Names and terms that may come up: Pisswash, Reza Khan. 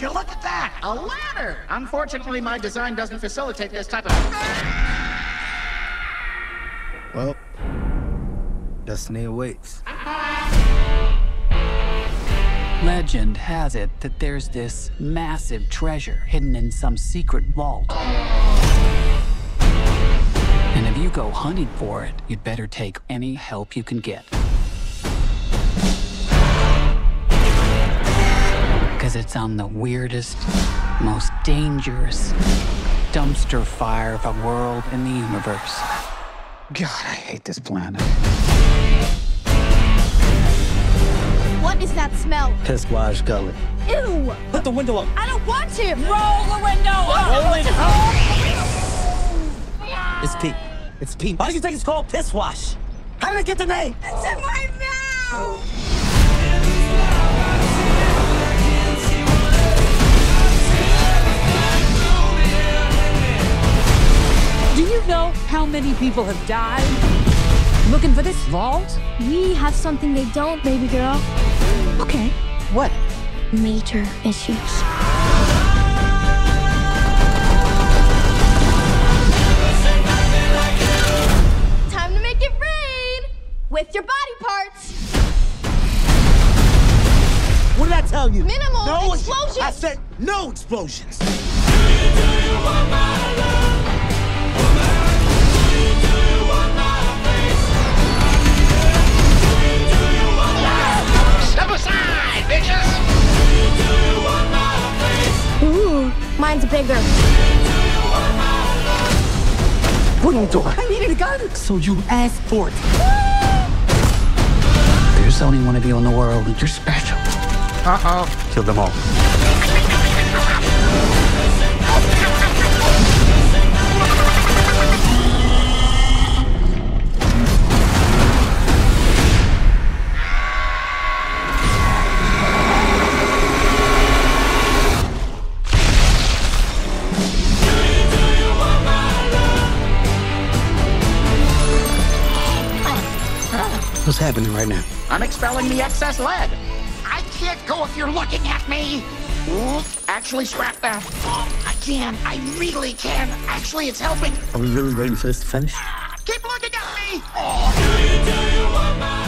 Would you look at that? A ladder! Unfortunately, my design doesn't facilitate this type of... Well, destiny awaits. Legend has it that there's this massive treasure hidden in some secret vault. And if you go hunting for it, you'd better take any help you can get. Because it's on the weirdest, most dangerous dumpster fire of a world in the universe. God, I hate this planet. What is that smell? Pisswash gully. Ew! Put the window up. I don't want to! Roll the window up! Roll the window up! It's Pete. It's Pete. Why do you think it's called Pisswash? How did I get the name? It's in my mouth! Do you know how many people have died looking for this vault? We have something they don't, baby girl. Okay. What? Major issues. Time to make it rain! With your body parts! What did I tell you? Minimal explosions! I said no explosions! Mine's bigger. What are you doing? I needed a gun. So you asked for it. There's only one of you in the world, and you're special. Uh-oh. Kill them all. What's happening right now? I'm expelling the excess lead. I can't go if you're looking at me. Actually, scrap that. I can. I really can. Actually, it's helping. Are we really waiting for this to finish? Keep looking at me.